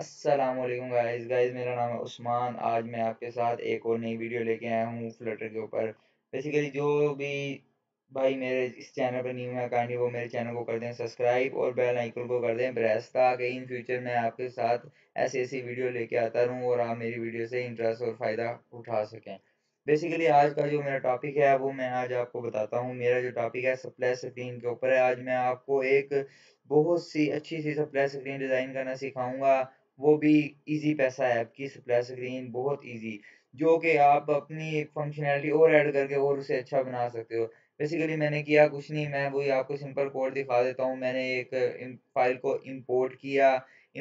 अस्सलाम वालेकुम गाइस, मेरा नाम है उस्मान। आज मैं आपके साथ एक और नई वीडियो लेके आया हूँ फ्लटर के ऊपर। बेसिकली जो भी भाई मेरे इस चैनल पर न्यू है कहानी, वो मेरे चैनल को कर दें सब्सक्राइब और बेल आइकन को कर दें प्रेस, ताकि इन फ्यूचर मैं आपके साथ ऐसी ऐसी वीडियो लेके आता रहूँ और आप मेरी वीडियो से इंटरेस्ट और फ़ायदा उठा सकें। बेसिकली आज का जो मेरा टॉपिक है वो मैं आज आपको बताता हूँ। मेरा जो टॉपिक है सप्लाई स्क्रीन के ऊपर है। आज मैं आपको एक बहुत सी अच्छी सी सप्लाई स्क्रीन डिज़ाइन करना सिखाऊँगा, वो भी इजी पैसा ऐप की सप्लाई स्क्रीन, बहुत इजी, जो कि आप अपनी फंक्शनैलिटी और ऐड करके और उसे अच्छा बना सकते हो। बेसिकली मैंने किया कुछ नहीं, मैं वही आपको सिंपल कोड दिखा देता हूँ। मैंने एक फाइल को इंपोर्ट किया,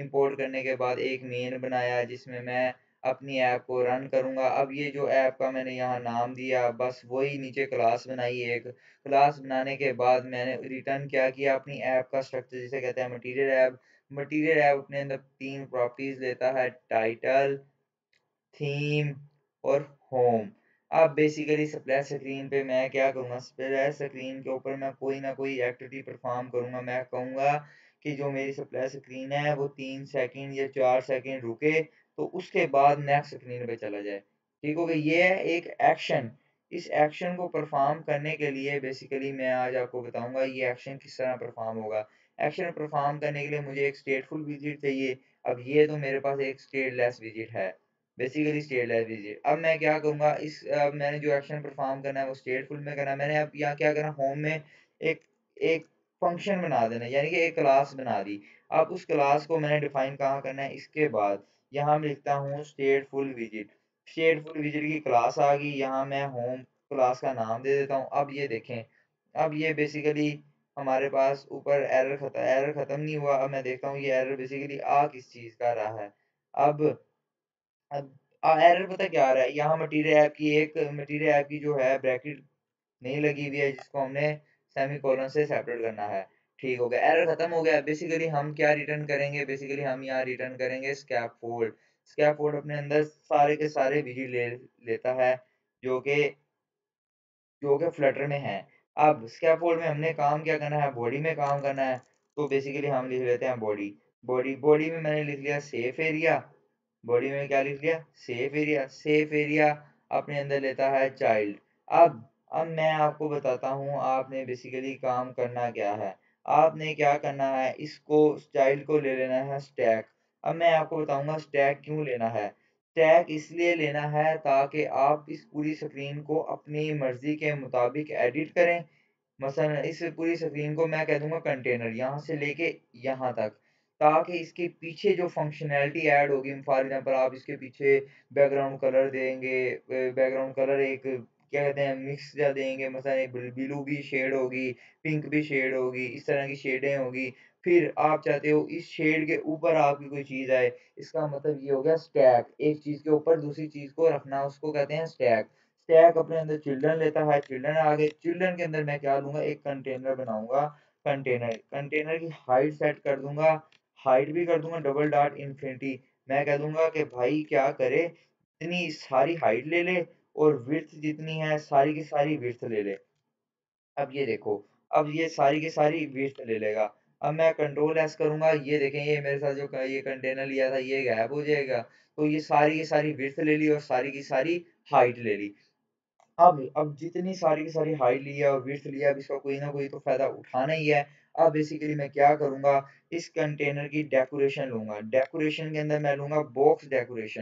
इंपोर्ट करने के बाद एक मेन बनाया जिसमें मैं अपनी ऐप को रन करूँगा। अब ये जो ऐप का मैंने यहाँ नाम दिया, बस वही नीचे क्लास बनाई। एक क्लास बनाने के बाद मैंने रिटर्न क्या किया, अपनी ऐप का स्ट्रक्चर जिसे कहते हैं मटीरियल ऐप। मटीरियल ऐप अपने अंदर तीन प्रॉपर्टीज लेता है, टाइटल, थीम और होम। अब बेसिकली स्प्लैश स्क्रीन पे मैं क्या करूँगा, स्प्लैश स्क्रीन के ऊपर मैं कोई ना कोई एक्टिविटी परफॉर्म करूँगा। मैं कहूँगा कि जो मेरी स्प्लैश स्क्रीन है वो 3 सेकंड या 4 सेकंड रुके, तो उसके बाद नेक्स्ट स्क्रीन पे चला जाए। ठीक हो गया, ये है एक एक्शन। इस एक्शन को परफॉर्म करने के लिए बेसिकली मैं आज आपको बताऊंगा ये एक्शन किस तरह परफॉर्म होगा। एक्शन परफॉर्म करने के लिए मुझे एक स्टेटफुल विजिट चाहिए। अब ये तो मेरे पास एक स्टेटलेस विजिट है, बेसिकली स्टेटलेस विजिट। अब मैं क्या करूँगा, अब मैंने जो एक्शन परफॉर्म करना है वो स्टेटफुल में करना है। मैंने अब यहाँ क्या करना, होम में एक फंक्शन बना देना, यानी कि एक क्लास बना दी। अब उस क्लास को मैंने डिफाइन कहाँ करना है, इसके बाद यहाँ मैं लिखता हूँ स्टेटफुल विजिट। स्टेटफुल विजिट की क्लास आ गई, यहाँ मैं होम क्लास का नाम दे देता हूँ। अब ये देखें, अब ये बेसिकली हमारे पास ऊपर एरर ख़त्म नहीं हुआ। अब मैं देखता हूँ ये एरर बेसिकली आ किस चीज़ का रहा है। अब एरर पता क्या आ रहा है, यहाँ मटीरियल ऐप की जो है ब्रैकेट नहीं लगी हुई है, जिसको हमने सेमीकोलन से सेपरेट करना है। ठीक हो गया, एरर खत्म हो गया। बेसिकली हम क्या रिटर्न करेंगे, बेसिकली हम यहाँ रिटर्न करेंगे स्कैफोल्ड। स्कैफोल्ड अपने अंदर सारे के सारे विजिट लेता है जो कि फ्लटर में है। अब स्कैफोल्ड में हमने काम क्या करना है, बॉडी में काम करना है। तो बेसिकली हम लिख लेते हैं बॉडी में मैंने लिख लिया सेफ एरिया। बॉडी में क्या लिख लिया, सेफ एरिया अपने अंदर लेता है चाइल्ड। अब मैं आपको बताता हूँ आपने बेसिकली काम करना क्या है। आपने क्या करना है, इसको चाइल्ड को ले लेना है स्टैक। अब मैं आपको बताऊंगा स्टैक क्यों लेना है। स्टैक इसलिए लेना है ताकि आप इस पूरी स्क्रीन को अपनी मर्जी के मुताबिक एडिट करें। मसलन इस पूरी स्क्रीन को मैं कह दूंगा कंटेनर, यहाँ से लेके यहाँ तक, ताकि इसके पीछे जो फंक्शनैलिटी ऐड होगी, फॉर एग्जाम्पल आप इसके पीछे बैकग्राउंड कलर देंगे, बैकग्राउंड कलर एक क्या कहते हैं मिक्स जा देंगे, मसलन ब्लू भी शेड होगी, पिंक भी शेड होगी, इस तरह की शेडें होगी। फिर आप चाहते हो इस शेड के ऊपर आपकी कोई चीज़ आए, इसका मतलब ये हो गया स्टैक, एक चीज़ के ऊपर दूसरी चीज़ को रखना, उसको कहते हैं स्टैक। स्टैक अपने अंदर चिल्ड्रन लेता है, चिल्ड्रन आगे, चिल्ड्रन के अंदर मैं क्या लूँगा, एक कंटेनर बनाऊँगा। कंटेनर की हाइट सेट कर दूँगा, हाइट भी कर दूँगा ./infinity। मैं कह दूँगा कि भाई क्या करे, इतनी सारी हाइट ले ले और विड्थ जितनी है सारी की सारी विड्थ ले ले। अब ये देखो, अब ये सारी की सारी विड्थ ले लेगा। अब मैं Ctrl+S करूँगा, ये देखें ये मेरे साथ जो ये कंटेनर लिया था ये गायब हो जाएगा। तो ये सारी की सारी विड्थ ले ली और सारी की सारी हाइट ले ली। अब जितनी सारी की सारी हाइट लिया और विड्थ लिया, अब इसका कोई ना कोई तो फायदा उठाना ही है। अब बेसिकली मैं क्या करूँगा, इस कंटेनर की डेकोरेशन लूँगा। डेकोरेशन के अंदर मैं लूँगा बॉक्स डेकोरेशन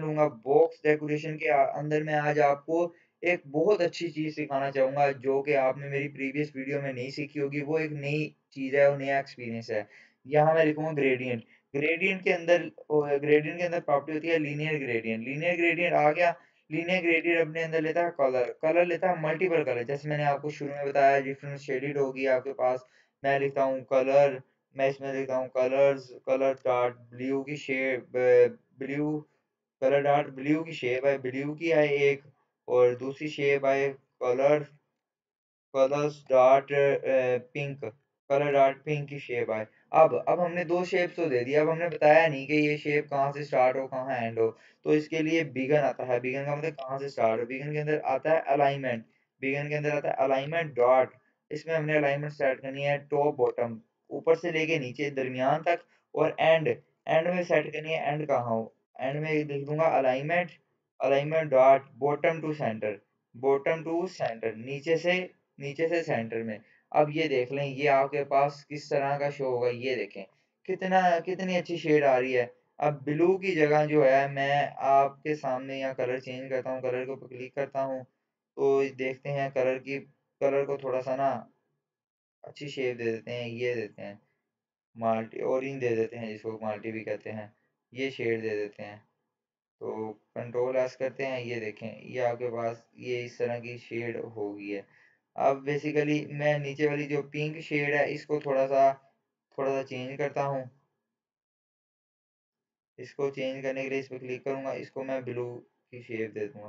लूँगा। बॉक्स डेकोरेशन के अंदर मैं आज आपको एक बहुत अच्छी चीज़ सिखाना चाहूँगा जो कि आपने मेरी प्रीवियस वीडियो में नहीं सीखी होगी। वो एक नई चीज़ है और नया एक्सपीरियंस है। यहाँ मैं लिखूँगा ग्रेडियंट के अंदर, प्रॉपर्टी होती है लीनियर ग्रेडियंट आ गया। लीनियर ग्रेडियंट अपने अंदर लेता है कलर लेता है मल्टीपल कलर, जैसे मैंने आपको शुरू में बताया डिफरेंट शेडेड होगी आपके पास। मैं लिखता हूँ कलर, मैं इसमें लिखता हूँ कलर डार्ट ब्लू की शेड, ब्लू की शेप आए एक, और दूसरी शेप आए कलर डार्ट पिंक की शेप आए। अब हमने दो शेप्स तो दे दिया, अब हमने बताया नहीं कि ये शेप कहाँ से स्टार्ट हो कहाँ एंड हो। तो इसके लिए बिगन आता है, बिगन का मतलब कहाँ से स्टार्ट हो। बिगन के अंदर आता है अलाइनमेंट, डॉट। इसमें हमने अलाइनमेंट सेट करनी है टॉप बॉटम, ऊपर से लेके नीचे दरमियान तक, और एंड एंड में सेट करनी है। एंड कहाँ हो? एंड में लिख दूंगा alignment, alignment dot bottom to centre, bottom to centre, नीचे से सेंटर में। अब ये देख लें ये आपके पास किस तरह का शो होगा, ये देखें कितनी अच्छी शेड आ रही है। अब ब्लू की जगह जो है मैं आपके सामने यहाँ कलर चेंज करता हूँ, कलर के ऊपर क्लिक करता हूँ तो देखते हैं कलर को थोड़ा सा ना अच्छी शेप दे देते हैं, ये देते हैं माल्टी ऑरेंज दे देते हैं, जिसको माल्टी भी कहते हैं, ये शेड दे देते हैं। तो कंट्रोल एस करते हैं, ये देखें ये आपके पास ये इस तरह की शेड होगी है। अब बेसिकली मैं नीचे वाली जो पिंक शेड है इसको थोड़ा सा चेंज करता हूँ। इसको चेंज करने के लिए इस पर क्लिक करूँगा, इसको मैं ब्लू की शेप दे दूँगा।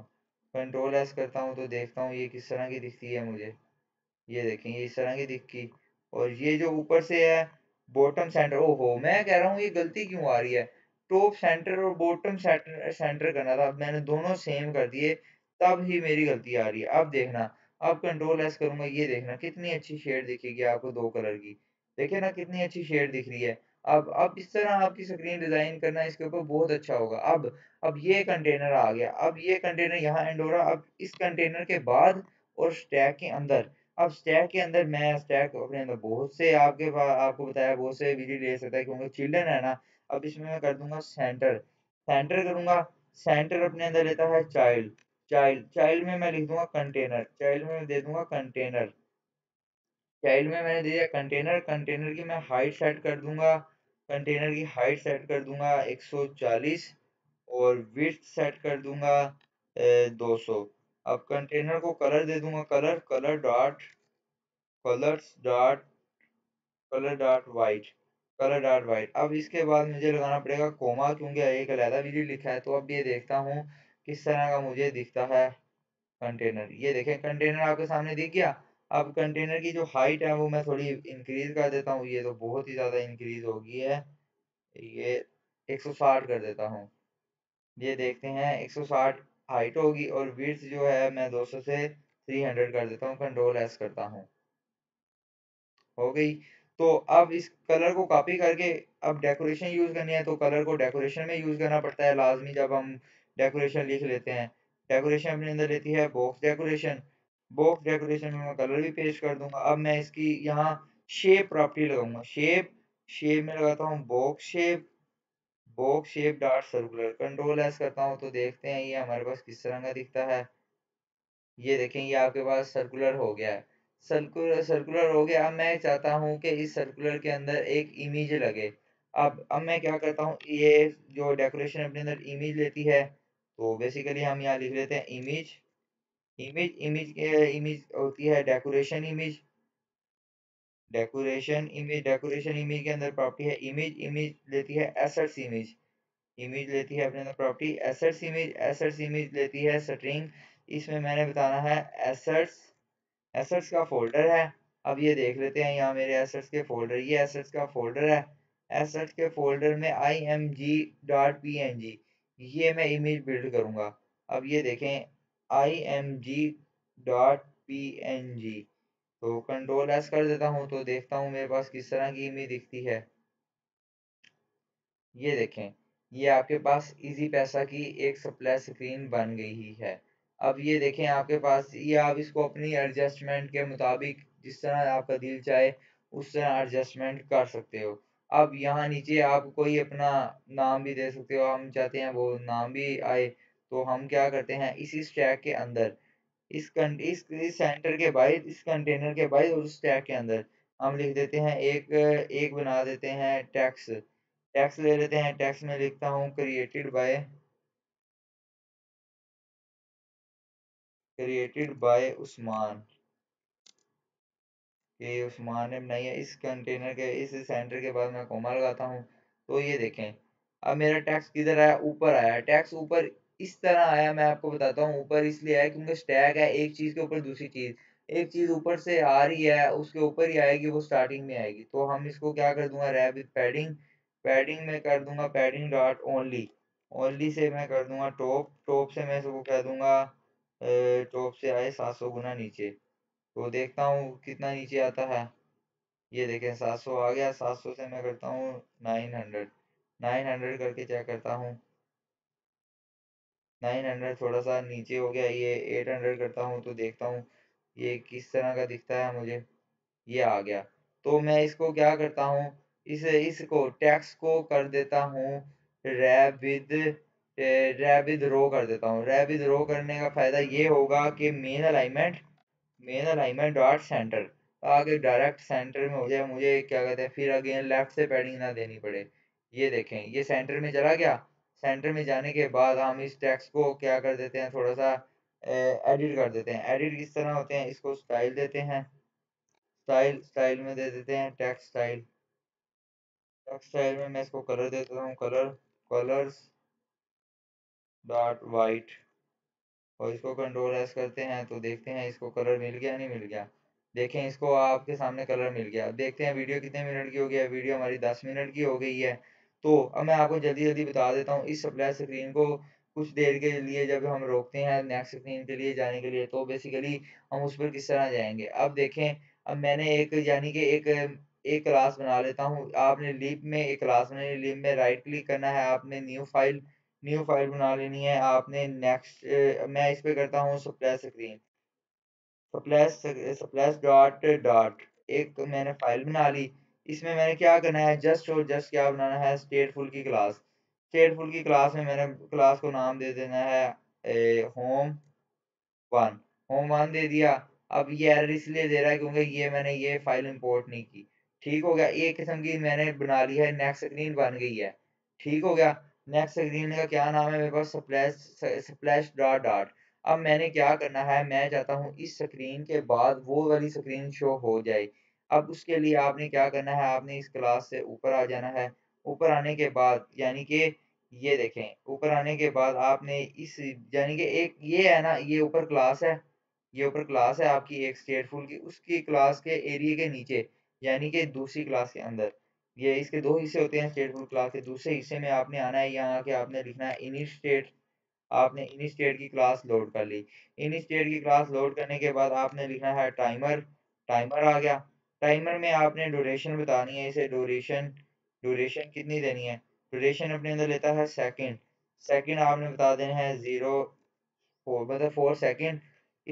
कंट्रोल एस करता हूँ तो देखता हूँ ये किस तरह की दिखती है मुझे, ये देखें ये इस तरह की दिखी। और ये जो ऊपर से है बॉटम सेंटर, ओहो मैं कह रहा हूँ ये गलती क्यों आ रही है, टॉप सेंटर और बॉटम सेंटर करना था, अब मैंने दोनों सेम कर दिए तब ही मेरी गलती आ रही है। अब देखना, अब कंट्रोल एस करूँगा, ये देखना कितनी अच्छी शेड दिखेगी आपको दो कलर की, देखिए ना कितनी अच्छी शेड दिख रही है। अब इस तरह आपकी स्क्रीन डिजाइन करना इसके ऊपर बहुत अच्छा होगा। अब ये कंटेनर आ गया, अब ये कंटेनर यहाँ एंड हो रहा। अब इस कंटेनर के बाद और स्टैक के अंदर, अब स्टैक के अंदर मैं स्टैक अपने अंदर बहुत से आपको बताया बहुत से वीडियो ले सकता है क्योंकि चिल्ड्रन है ना। अब इसमें मैं कर दूंगा सेंटर करूंगा, सेंटर अपने अंदर लेता है चाइल्ड में मैं लिख दूंगा कंटेनर, चाइल्ड में दे दूंगा कंटेनर, चाइल्ड में मैंने दे दिया कंटेनर। कंटेनर की मैं हाइट सेट कर दूंगा, कंटेनर की हाइट सेट कर दूंगा 140 और विड्थ सेट कर दूंगा 200। अब कंटेनर को कलर दे दूंगा, कलर डॉट वाइट। अब इसके बाद मुझे लगाना पड़ेगा कोमा क्योंकि एक अलहदा वीडियो लिखा है। तो अब ये देखता हूँ किस तरह का मुझे दिखता है कंटेनर, ये देखें कंटेनर आपके सामने दिख गया। अब कंटेनर की जो हाइट है वो मैं थोड़ी इंक्रीज कर देता हूँ, ये तो बहुत ही ज़्यादा इंक्रीज हो गई है, ये 160 कर देता हूँ। ये देखते हैं 160 हाइट होगी और विड्थ जो है मैं 200 से 300 कर देता हूँ, कंट्रोल एस करता हूँ, हो गई। तो अब इस कलर को कॉपी करके अब डेकोरेशन यूज़ करनी है, तो कलर को डेकोरेशन में यूज़ करना पड़ता है लाजमी। जब हम डेकोरेशन लिख लेते हैं, डेकोरेशन अपने अंदर लेती है बॉक्स डेकोरेशन, बॉक्स डेकोरेशन में मैं कलर भी पेश कर दूंगा। अब मैं इसकी यहाँ शेप प्रॉपर्टी लगाऊंगा, शेप में लगाता हूँ box shape dot circular. Control S करता हूँ तो देखते हैं ये हमारे पास किस तरह का दिखता है, ये देखें ये आपके पास सर्कुलर हो गया है, सर्कुलर हो गया। अब मैं चाहता हूँ कि इस सर्कुलर के अंदर एक इमेज लगे। अब मैं क्या करता हूँ, ये जो डेकोरेशन अपने अंदर इमेज लेती है तो बेसिकली हम यहाँ लिख लेते हैं इमेज होती है डेकोरेशन इमेज के अंदर प्रॉपर्टी है इमेज लेती है एसेट्स इमेज लेती है अपने अंदर प्रॉपर्टी एसेट्स इमेज लेती है स्ट्रिंग। इसमें मैंने बताना है एसेट्स का फोल्डर है। अब ये देख लेते हैं यहाँ मेरे एसेट्स के फोल्डर, ये एसेट्स का फोल्डर है। एसेट्स के फोल्डर में img.png ये मैं इमेज बिल्ड करूंगा। अब ये देखें img.png, तो कंट्रोल एस कर देता हूँ तो देखता हूँ मेरे पास किस तरह की इमेज दिखती है। ये देखें ये आपके पास Easypaisa की एक स्प्लैश स्क्रीन बन गई ही है। अब ये देखें आपके पास, ये आप इसको अपनी एडजस्टमेंट के मुताबिक जिस तरह आपका दिल चाहे उस तरह एडजस्टमेंट कर सकते हो। अब यहाँ नीचे आप कोई अपना नाम भी दे सकते हो, हम चाहते हैं वो नाम भी आए तो हम क्या करते हैं इसी स्टैक के अंदर इस सेंटर के बाहर, इस कंटेनर के बाहर और उस स्टैक के अंदर हम लिख देते हैं एक बना देते हैं टैक्स ले लेते हैं। टैक्स में लिखता हूँ क्रिएटेड बाय उस्मान, ये उस्मान ने बनाई है। इस कंटेनर के इस सेंटर के बाद मैं कोमा लगाता हूँ तो ये देखें अब मेरा टैक्स किधर आया, ऊपर आया। टैक्स ऊपर इस तरह आया, मैं आपको बताता हूँ ऊपर इसलिए आया क्योंकि स्टैक है, एक चीज़ के ऊपर दूसरी चीज़, एक चीज़ ऊपर से आ रही है उसके ऊपर ही आएगी, वो स्टार्टिंग में आएगी। तो हम इसको क्या कर दूंगा रैप विद पैडिंग में कर दूंगा पैडिंग डॉट ओनली से मैं कर दूंगा टॉप से मैं इसको कह दूंगा टॉप से आए 700 गुना नीचे। तो देखता हूँ कितना नीचे आता है, ये देखें 700 आ गया, 700 से मैं करता हूँ 900। 900 करके चेक करता हूँ, 900 थोड़ा सा नीचे हो गया, ये 800 करता हूँ तो देखता हूँ ये किस तरह का दिखता है मुझे, ये आ गया। तो मैं इसको क्या करता हूँ, इसको टैक्स को कर देता हूँ रैबिद रो कर देता हूँ। रैबिद रो करने का फायदा ये होगा कि मेन अलाइनमेंट डॉट सेंटर आगे डायरेक्ट सेंटर में हो जाए, मुझे क्या कहते हैं फिर अगेन लेफ्ट से पैडिंग ना देनी पड़े। ये देखें ये सेंटर में चला गया। सेंटर में जाने के बाद हम इस टेक्स्ट को क्या कर देते हैं, थोड़ा सा एडिट कर देते हैं। एडिट किस तरह होते हैं, इसको स्टाइल देते हैं, स्टाइल में दे देते हैं टेक्स्ट स्टाइल। टेक्स्ट स्टाइल में मैं इसको कलर देता हूँ, कलर्स डॉट वाइट, और इसको कंट्रोल एस करते हैं तो देखते हैं इसको कलर मिल गया नहीं मिल गया। देखें इसको आपके सामने कलर मिल गया। देखते हैं वीडियो कितने मिनट की हो गया, वीडियो हमारी 10 मिनट की हो गई है। तो अब मैं आपको जल्दी जल्दी बता देता हूँ, इस सप्लाई स्क्रीन को कुछ देर के लिए जब हम रोकते हैं नेक्स्ट स्क्रीन के लिए जाने के लिए, तो बेसिकली हम उस पर किस तरह जाएंगे। अब देखें, अब मैंने एक यानी कि एक क्लास बना लेता हूँ। आपने लीप में एक क्लास बनाई, लीप में राइट क्लिक करना है, आपने न्यू फाइल बना लेनी है, आपने नेक्स्ट मैं इस पर करता हूँ सप्लाई स्क्रीन, स्प्लैश डॉट एक मैंने फाइल बना ली। इसमें मैंने क्या करना है, जस्ट और जस्ट क्या बनाना है, स्टेटफुल की क्लास। स्टेटफुल की क्लास में मैंने क्लास को नाम दे देना है होम वन दे दिया। अब ये एरर इसलिए दे रहा है क्योंकि ये मैंने ये फाइल इंपोर्ट नहीं की। ठीक हो गया, एक किस्म की मैंने बना ली है, नेक्स्ट स्क्रीन बन गई है। ठीक हो गया, नेक्स्ट स्क्रीन का क्या नाम है मेरे पास, स्प्लैश डॉट। अब मैंने क्या करना है, मैं चाहता हूँ इस स्क्रीन के बाद वो वाली स्क्रीन शो हो जाए। अब उसके लिए आपने क्या करना है, आपने इस क्लास से ऊपर आ जाना है। ऊपर आने के बाद यानी कि ये देखें, ऊपर आने के बाद आपने इस यानी कि एक ये है ना, ये ऊपर क्लास है, ये ऊपर क्लास है आपकी एक स्टेटफुल की, उसकी क्लास के एरिया के नीचे यानी कि दूसरी क्लास के अंदर। ये इसके दो हिस्से होते हैं, स्टेटफुल क्लास के दूसरे हिस्से में आपने आना है। यहाँ आके आपने लिखना है इनिशिएट, आपने इनिशिएट की क्लास लोड कर ली। इनिशिएट की क्लास लोड करने के बाद आपने लिखना है टाइमर आ गया। टाइमर में आपने ड्यूरेशन बतानी है, इसे ड्यूरेशन कितनी देनी है। ड्यूरेशन अपने अंदर लेता है सेकंड आपने बता देना है 0.4 सेकंड।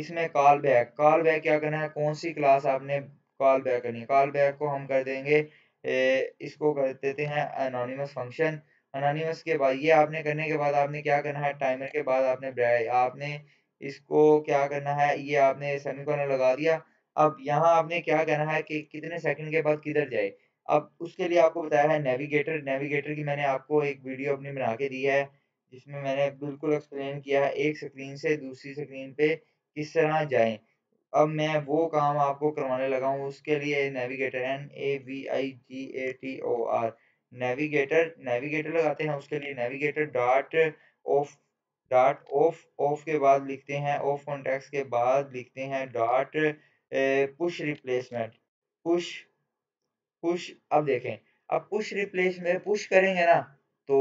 इसमें कॉल बैक क्या करना है, कौन सी क्लास आपने कॉल बैक करनी है। कॉल बैक को हम कर देंगे इसको कर देते हैं एनोनिमस फंक्शन। अनानिमस के बाद ये आपने करने के बाद आपने क्या करना है, टाइमर के बाद आपने इसको क्या करना है, ये आपने सेमीकोलन लगा दिया। अब यहाँ आपने क्या करना है कि कितने सेकंड के बाद किधर जाए। अब उसके लिए आपको बताया है नेविगेटर की मैंने आपको एक वीडियो अपनी बना के दी है, जिसमें मैंने बिल्कुल एक्सप्लेन किया है एक स्क्रीन से दूसरी स्क्रीन पे किस तरह जाए। अब मैं वो काम आपको करवाने लगा हूँ, उसके लिए नेविगेटर NAVIGATOR नेविगेटर लगाते हैं। उसके लिए नेविगेटर डॉट ऑफ के बाद लिखते हैं, ऑफ कॉन्टेक्स्ट के बाद लिखते हैं डॉट पुश रिप्लेसमेंट, पुश। अब देखें, अब पुश रिप्लेसमेंट पुश करेंगे ना तो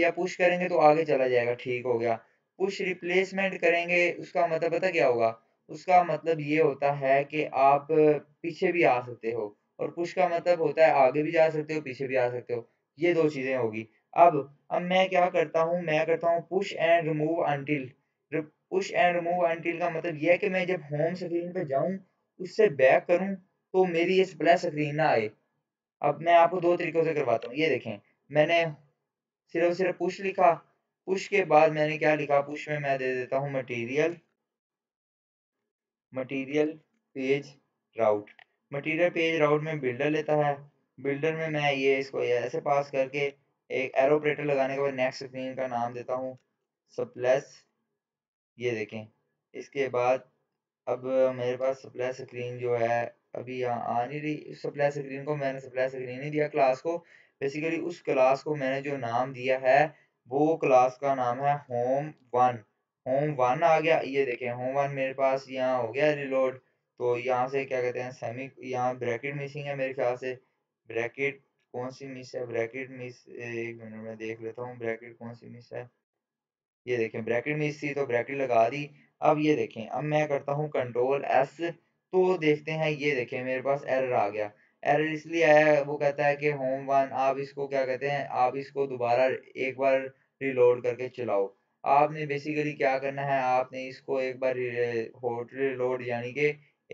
या पुश करेंगे तो आगे चला जाएगा। ठीक हो गया, पुश रिप्लेसमेंट करेंगे उसका मतलब पता क्या होगा, उसका मतलब ये होता है कि आप पीछे भी आ सकते हो, और पुश का मतलब होता है आगे भी जा सकते हो पीछे भी आ सकते हो, ये दो चीजें होगी। अब मैं क्या करता हूँ, मैं करता हूँ पुश एंड रिमूव अंटिल का मतलब यह है कि मैं जब होम स्क्रीन पे जाऊं उससे बैक करूं तो मेरी ये स्प्लैश स्क्रीन ना आए। अब मैं आपको दो तरीकों से करवाता हूँ। ये देखें, मैंने सिर्फ पुश लिखा, पुश के बाद मैंने क्या लिखा, पुश में मैं दे देता हूँ मटीरियल पेज राउट में बिल्डर लेता है। बिल्डर में मैं ये इसको ऐसे पास करके एक एरो ऑपरेटर लगाने के बाद नेक्स्ट स्क्रीन का नाम देता हूँ स्प्लैश। ये देखें, इसके बाद अब मेरे पास स्प्लैश स्क्रीन जो है अभी यहाँ आ नहीं रही। स्प्लैश स्क्रीन को मैंने स्प्लैश स्क्रीन नहीं दिया, क्लास को बेसिकली उस क्लास को मैंने जो नाम दिया है वो क्लास का नाम है होम वन आ गया। ये देखें होम वन मेरे पास यहाँ हो गया रिलोड। तो यहाँ से क्या कहते हैं सेमी, यहाँ ब्रैकेट मिसिंग है मेरे ख्याल से। ब्रैकेट कौन सी मिस है, ब्रैकेट मिस एक मिनट में देख लेता हूँ ब्रैकेट कौन सी मिस है। ये देखें ब्रैकेट मिस थी तो ब्रैकेट लगा दी। अब ये देखें, अब मैं करता हूँ कंट्रोल एस तो देखते हैं, ये देखें मेरे पास एरर आ गया। एरर इसलिए आया, वो कहता है कि होम वन, आप इसको क्या कहते हैं, आप इसको दोबारा एक बार रिलोड करके चलाओ। आपने बेसिकली क्या करना है, आपने इसको एक बार हॉट रिलोड यानी कि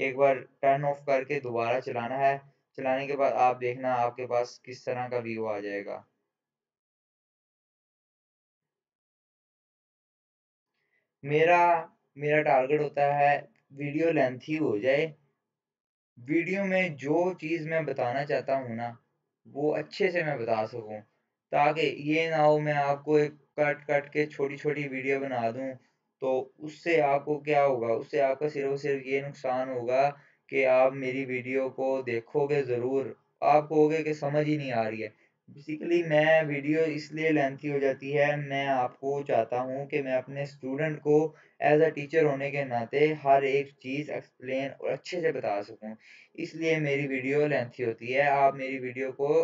एक बार टर्न ऑफ करके दोबारा चलाना है। चलाने के बाद आप देखना आपके पास किस तरह का व्यू आ जाएगा। मेरा टारगेट होता है वीडियो लेंथी हो जाए, वीडियो में जो चीज़ मैं बताना चाहता हूँ ना वो अच्छे से मैं बता सकूँ, ताकि ये ना हो मैं आपको एक कट के छोटी छोटी वीडियो बना दूँ। तो उससे आपको क्या होगा, उससे आपका सिर्फ और सिर्फ ये नुकसान होगा कि आप मेरी वीडियो को देखोगे ज़रूर, आप कहोगे कि समझ ही नहीं आ रही है। बेसिकली मैं वीडियो इसलिए लेंथी हो जाती है, मैं आपको चाहता हूँ कि मैं अपने स्टूडेंट को एज अ टीचर होने के नाते हर एक चीज़ एक्सप्लेन और अच्छे से बता सकूँ, इसलिए मेरी वीडियो लेंथी होती है। आप मेरी वीडियो को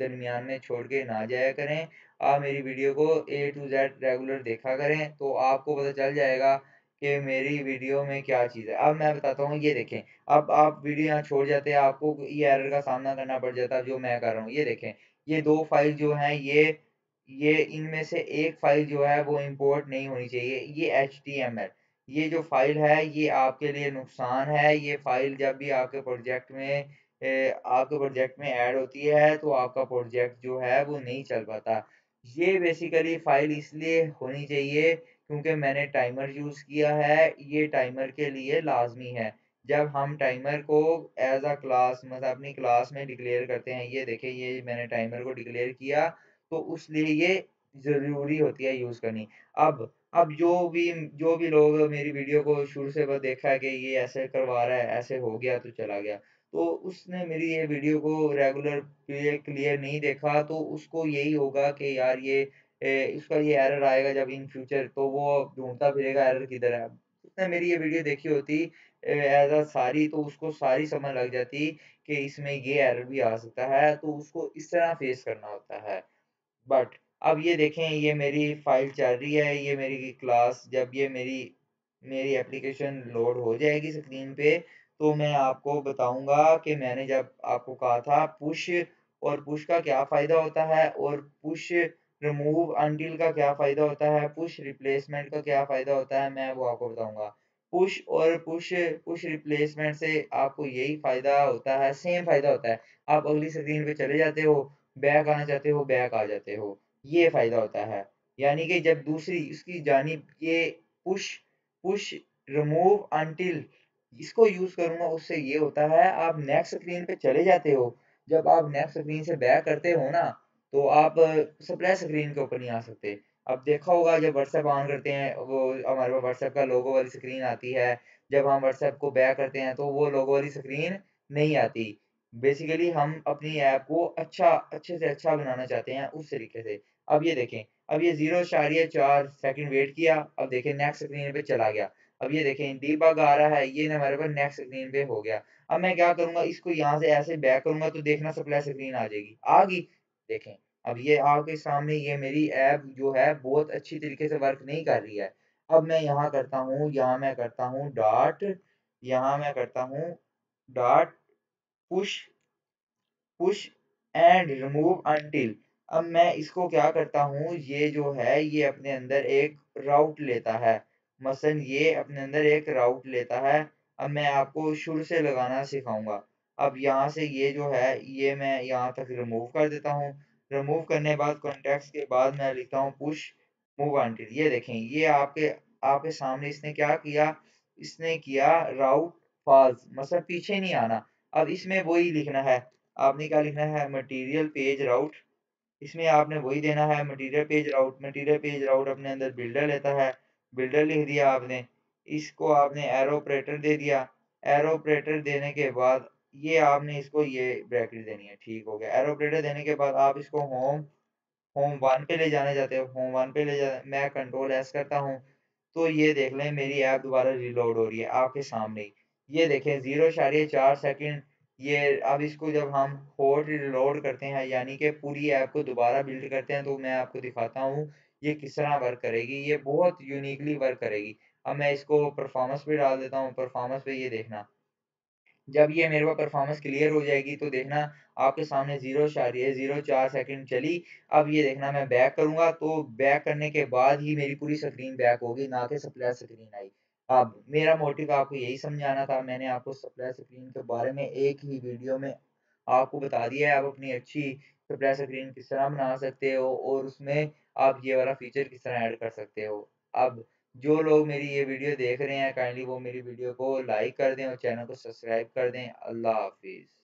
दरमियान में छोड़ के ना जाया करें, आप मेरी वीडियो को A to Z रेगुलर देखा करें, तो आपको पता चल जाएगा कि मेरी वीडियो में क्या चीज़ है। अब मैं बताता हूँ, ये देखें, अब आप वीडियो यहाँ छोड़ जाते हैं, आपको ये एरर का सामना करना पड़ जाता है जो मैं कर रहा हूँ। ये देखें, ये दो फाइल जो हैं, ये इनमें से एक फाइल जो है वो इंपोर्ट नहीं होनी चाहिए, ये HTML ये जो फाइल है ये आपके लिए नुकसान है। ये फाइल जब भी आपके प्रोजेक्ट में ऐड होती है तो आपका प्रोजेक्ट जो है वो नहीं चल पाता। ये बेसिकली फाइल इसलिए होनी चाहिए क्योंकि मैंने टाइमर यूज़ किया है, ये टाइमर के लिए लाजमी है। जब हम टाइमर को एज अ क्लास, मतलब अपनी क्लास में डिक्लेयर करते हैं, ये देखें ये मैंने टाइमर को डिक्लेयर किया, तो उसलिए ये ज़रूरी होती है यूज़ करनी। अब जो भी लोग मेरी वीडियो को शुरू से बस देखा है कि ये ऐसे करवा रहा है, ऐसे हो गया तो चला गया, तो उसने मेरी ये वीडियो को रेगुलर क्लियर नहीं देखा, तो उसको यही होगा कि यार इसका ये एरर आएगा जब इन फ्यूचर, तो वो ढूंढता फिरेगा एरर किधर है। उसने मेरी ये वीडियो देखी होती एज आ सारी, तो उसको सारी समझ लग जाती कि इसमें ये एरर भी आ सकता है, तो उसको इस तरह फेस करना होता है। बट अब ये देखें, ये मेरी फाइल चल रही है, ये मेरी क्लास, जब ये मेरी एप्लीकेशन लोड हो जाएगी स्क्रीन पे, तो मैं आपको बताऊंगा कि मैंने जब आपको कहा था पुश और पुश का क्या फ़ायदा होता है, और पुश रिमूव अनटिल का क्या फ़ायदा होता है, पुश रिप्लेसमेंट का क्या फ़ायदा होता है, मैं वो आपको बताऊँगा। पुश और पुश रिप्लेसमेंट से आपको यही फ़ायदा होता है, सेम फ़ायदा होता है। आप अगली स्क्रीन पे चले जाते हो, बैक आना चाहते हो, बैक आ जाते हो, ये फ़ायदा होता है। यानी कि जब दूसरी इसकी जानिब ये पुश रिमूव अनटिल इसको यूज़ करूँगा, उससे ये होता है आप नेक्स्ट स्क्रीन पे चले जाते हो, जब आप नेक्स्ट स्क्रीन से बैक करते हो ना, तो आप सप्लाई स्क्रीन के ऊपर नहीं आ सकते। अब देखा होगा जब व्हाट्सएप ऑन करते हैं, वो हमारे पास व्हाट्सएप का लोगो वाली स्क्रीन आती है, जब हम व्हाट्सएप को बैक करते हैं तो वो लोगो वाली स्क्रीन नहीं आती। बेसिकली हम अपनी ऐप को अच्छे से अच्छा बनाना चाहते हैं उस तरीके से। अब ये देखें, अब ये 0.4 सेकंड वेट किया, अब देखें नेक्स्ट स्क्रीन पे चला गया। अब ये देखें डीबग आ रहा है, ये हमारे पास नेक्स्ट स्क्रीन पे हो गया। अब मैं क्या करूँगा, इसको यहाँ से ऐसे बैक करूँगा तो देखना सप्लाई स्क्रीन आ जाएगी, आ गई। देखें अब ये आपके सामने ये मेरी ऐप जो है बहुत अच्छी तरीके से वर्क नहीं कर रही है। अब मैं यहाँ करता हूँ, यहाँ मैं करता हूँ dot push and remove until. अब मैं इसको क्या करता हूँ, ये जो है ये अपने अंदर एक राउट लेता है, मसलन ये अपने अंदर एक राउट लेता है। अब मैं आपको शुरू से लगाना सिखाऊंगा। अब यहाँ से ये जो है ये मैं यहाँ तक रिमूव कर देता हूँ। रिमूव करने बाद कॉन्टेक्स्ट के बाद मैं लिखता हूँ पुश मूव अनटिल। ये देखें ये आपके सामने इसने क्या किया, इसने किया राउट फॉल्स, मतलब पीछे नहीं आना। अब इसमें वही लिखना है, आपने क्या लिखना है, मटेरियल पेज राउट, इसमें आपने वही देना है, मटेरियल पेज राउट अपने अंदर बिल्डर लेता है, बिल्डर लिख दिया आपने, इसको आपने एरो ऑपरेटर दे दिया। एरो ऑपरेटर देने के बाद ये आपने इसको ये ब्रैकेट देनी है, ठीक हो गया। एरो ऑपरेटर देने के बाद आप इसको होम वन पे ले जाना चाहते हो, होम वन पे ले जाना, मैं Ctrl S करता हूँ, तो ये देख लें मेरी ऐप दोबारा रिलोड हो रही है आपके सामने। ये देखें 0.4 सेकंड ये। अब इसको जब हम हॉट रिलोड करते हैं यानी कि पूरी ऐप को दोबारा बिल्ड करते हैं, तो मैं आपको दिखाता हूँ ये किस तरह वर्क करेगी, ये बहुत यूनिकली वर्क करेगी। अब मैं इसको परफॉर्मेंस पे डाल देता हूँ, परफॉर्मेंस पे ये देखना जब ये मेरे को परफॉर्मेंस क्लियर हो जाएगी तो देखना आपके सामने 0.04 सेकंड चली। अब ये देखना मैं बैक करूंगा तो बैक करने के बाद ही मेरी पूरी स्क्रीन बैक होगी, ना कि सप्लाई स्क्रीन आई। अब मेरा मोटिव आपको यही समझाना था, मैंने आपको सप्लाई स्क्रीन के बारे में एक ही वीडियो में आपको बता दिया है। आप अपनी अच्छी सप्लाई स्क्रीन किस तरह बना सकते हो और उसमें आप ये वाला फीचर किस तरह ऐड कर सकते हो। अब जो लोग मेरी ये वीडियो देख रहे हैं, काइंडली वो मेरी वीडियो को लाइक कर दें और चैनल को सब्सक्राइब कर दें। अल्लाह हाफिज़।